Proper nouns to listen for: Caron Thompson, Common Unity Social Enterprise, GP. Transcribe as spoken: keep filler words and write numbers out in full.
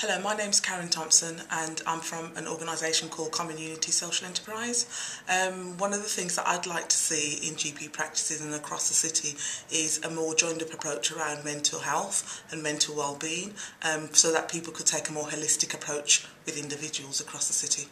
Hello, my name's Caron Thompson and I'm from an organisation called Common Unity Social Enterprise. Um, one of the things that I'd like to see in G P practices and across the city is a more joined up approach around mental health and mental well-being, um, so that people could take a more holistic approach with individuals across the city.